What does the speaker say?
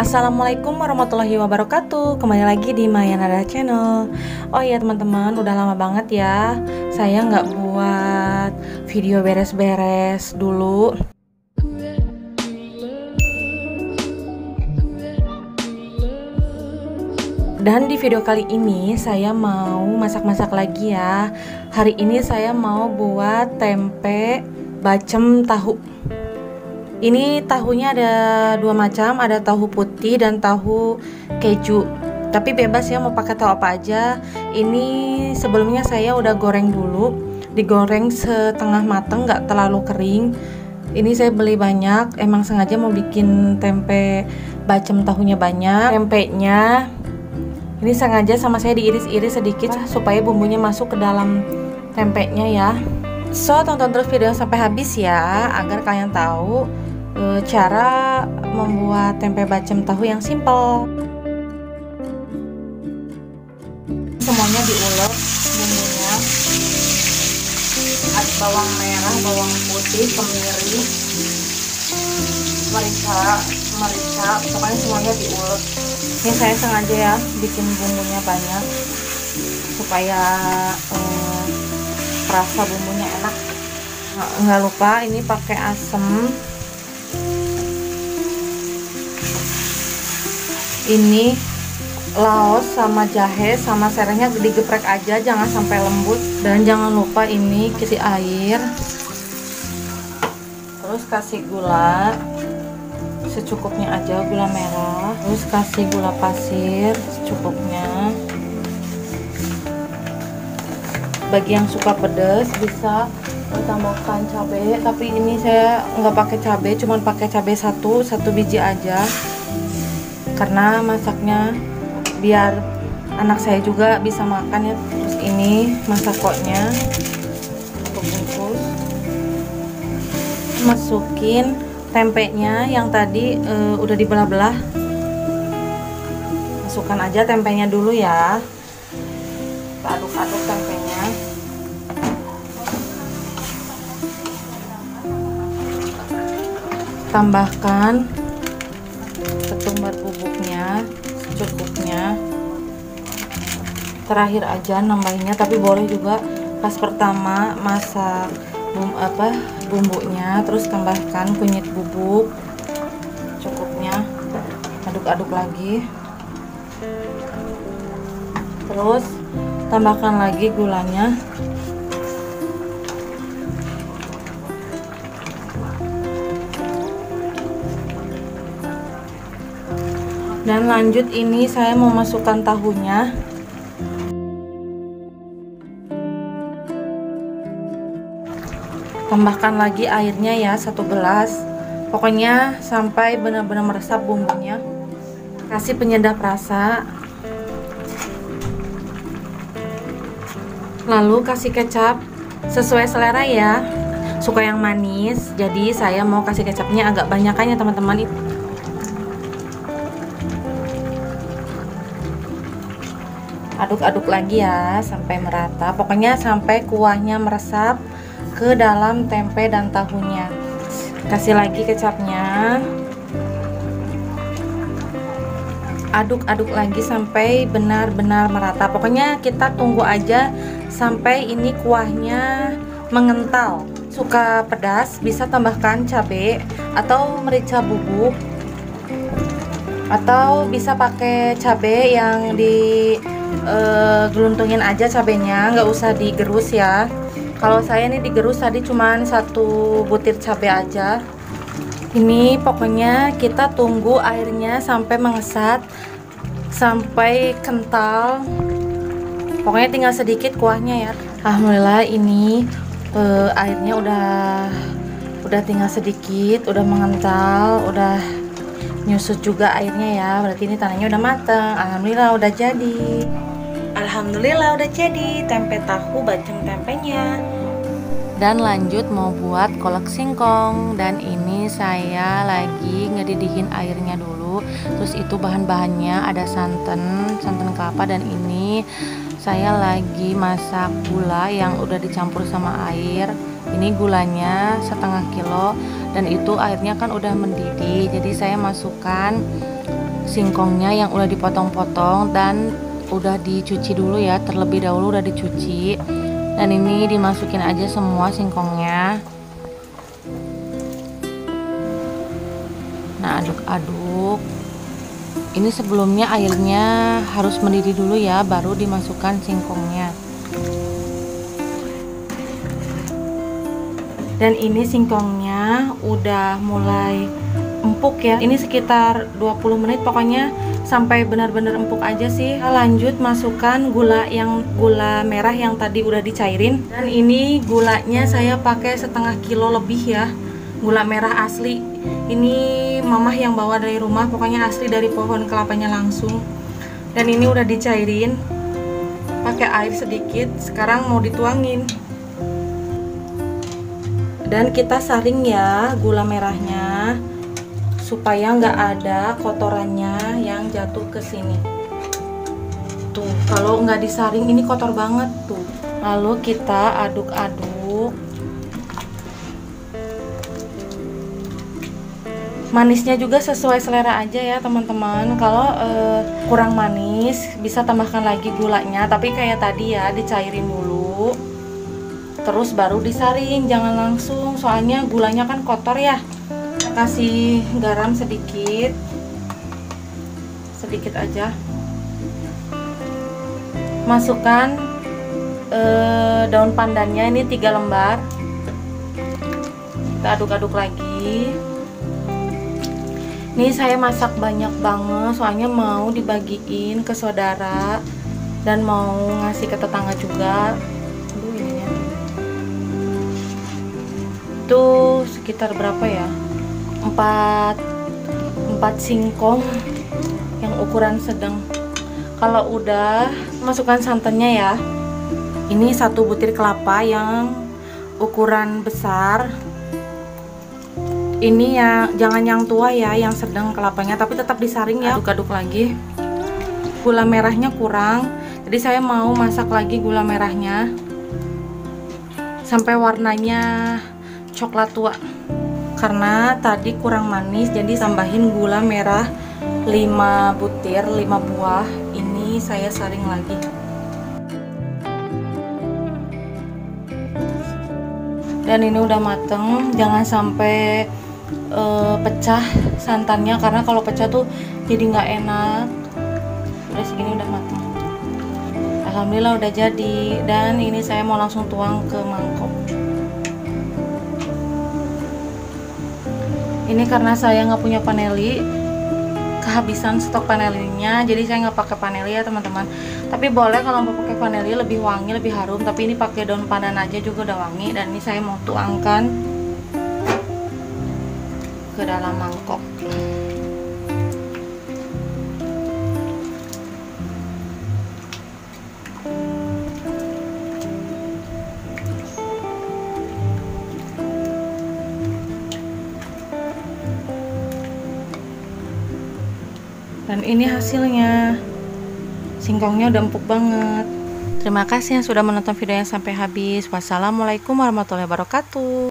Assalamualaikum warahmatullahi wabarakatuh. Kembali lagi di Mayanada Channel. Oh iya teman-teman, udah lama banget ya saya nggak buat video beres-beres dulu. Dan di video kali ini saya mau masak-masak lagi ya. Hari ini saya mau buat tempe bacem tahu. Ini tahunya ada dua macam, ada tahu putih dan tahu keju. Tapi bebas ya mau pakai tahu apa aja. Ini sebelumnya saya udah goreng dulu, digoreng setengah mateng, nggak terlalu kering. Ini saya beli banyak, emang sengaja mau bikin tempe bacem tahunya banyak. Tempenya ini sengaja sama saya diiris-iris sedikit supaya bumbunya masuk ke dalam tempenya ya. So, tonton terus video sampai habis ya, agar kalian tahu cara membuat tempe bacem tahu yang simple. Semuanya diulek bumbunya. Ada bawang merah, bawang putih, kemiri, merica, pokoknya semuanya diulek. Ini saya sengaja ya bikin bumbunya banyak supaya rasa bumbunya enak. Nggak lupa ini pakai asam. Ini laos sama jahe sama serehnya digeprek aja, jangan sampai lembut. Dan jangan lupa ini kasih air, terus kasih gula secukupnya aja, gula merah, terus kasih gula pasir secukupnya. Bagi yang suka pedas bisa tambahkan cabai, tapi ini saya nggak pakai cabai, cuman pakai cabai satu biji aja, karena masaknya biar anak saya juga bisa makan ya. Terus ini masakotnya untuk bungkus, masukin tempenya yang tadi udah dibelah-belah, masukkan aja tempenya dulu ya, aduk-aduk tempenya. Tambahkan ketumbar bubuknya secukupnya. Terakhir aja nambahinnya, tapi boleh juga pas pertama masak bumbunya, terus tambahkan kunyit bubuk secukupnya. Aduk-aduk lagi. Terus tambahkan lagi gulanya, dan lanjut ini saya mau masukkan tahunya. Tambahkan lagi airnya ya, satu gelas, pokoknya sampai benar-benar meresap bumbunya. Kasih penyedap rasa, lalu kasih kecap sesuai selera ya. Suka yang manis, jadi saya mau kasih kecapnya agak banyakan ya teman-teman. Aduk-aduk lagi ya sampai merata, pokoknya sampai kuahnya meresap ke dalam tempe dan tahunya. Kasih lagi kecapnya, aduk-aduk lagi sampai benar-benar merata. Pokoknya kita tunggu aja sampai ini kuahnya mengental. Suka pedas bisa tambahkan cabai atau merica bubuk, atau bisa pakai cabai yang digeluntungin aja cabainya, nggak usah digerus ya. Kalau saya ini digerus tadi cuman satu butir cabai aja. Ini pokoknya kita tunggu airnya sampai mengesat, sampai kental, pokoknya tinggal sedikit kuahnya ya. Alhamdulillah ini airnya udah tinggal sedikit, udah mengental, udah nyusut juga airnya ya, berarti ini tandanya udah mateng. Alhamdulillah udah jadi. Alhamdulillah udah jadi tempe tahu bacem tempenya. Dan lanjut mau buat kolak singkong. Dan ini saya lagi ngedidihin airnya dulu. Terus itu bahan-bahannya ada santan kelapa, dan ini saya lagi masak gula yang udah dicampur sama air. Ini gulanya setengah kilo, dan itu airnya kan udah mendidih. Jadi saya masukkan singkongnya yang udah dipotong-potong dan udah dicuci dulu ya, terlebih dahulu udah dicuci. Dan ini dimasukin aja semua singkongnya. Nah, aduk-aduk. Ini sebelumnya airnya harus mendidih dulu ya, baru dimasukkan singkongnya. Dan ini singkongnya udah mulai empuk ya. Ini sekitar 20 menit pokoknya, sampai benar-benar empuk aja sih. Lanjut masukkan gula merah yang tadi udah dicairin. Dan ini gulanya saya pakai setengah kilo lebih ya, gula merah asli. Ini mamah yang bawa dari rumah, pokoknya asli dari pohon kelapanya langsung. Dan ini udah dicairin pakai air sedikit. Sekarang mau dituangin. Dan kita saring ya gula merahnya supaya nggak ada kotorannya yang jatuh ke sini. Tuh, kalau nggak disaring ini kotor banget tuh. Lalu kita aduk-aduk. Manisnya juga sesuai selera aja ya teman-teman. Kalau kurang manis bisa tambahkan lagi gulanya, tapi kayak tadi ya dicairin dulu. Terus baru disaring, jangan langsung soalnya gulanya kan kotor ya. Kasih garam sedikit aja. Masukkan daun pandannya, ini 3 lembar. Kita aduk-aduk lagi. Ini saya masak banyak banget soalnya mau dibagiin ke saudara dan mau ngasih ke tetangga juga. Aduh, ininya tuh sekitar berapa ya, 4 singkong yang ukuran sedang. Kalau udah, masukkan santannya ya. Ini 1 butir kelapa yang ukuran besar. Ini ya, jangan yang tua ya, yang sedang kelapanya, tapi tetap disaring ya. Aduk-aduk lagi. Gula merahnya kurang, jadi saya mau masak lagi gula merahnya sampai warnanya coklat tua. Karena tadi kurang manis, jadi tambahin gula merah 5 butir, 5 buah. Ini saya saring lagi. Dan ini udah mateng, jangan sampai pecah santannya, karena kalau pecah tuh jadi nggak enak. Udah segini udah mateng. Alhamdulillah udah jadi. Dan ini saya mau langsung tuang ke mangkok. Ini karena saya nggak punya paneli, kehabisan stok panelinya, jadi saya nggak pakai paneli ya teman-teman. Tapi boleh kalau mau pakai paneli, lebih wangi, lebih harum. Tapi ini pakai daun pandan aja juga udah wangi. Dan ini saya mau tuangkan ke dalam mangkok. Dan ini hasilnya, singkongnya udah empuk banget. Terima kasih yang sudah menonton video yang sampai habis. Wassalamualaikum warahmatullahi wabarakatuh.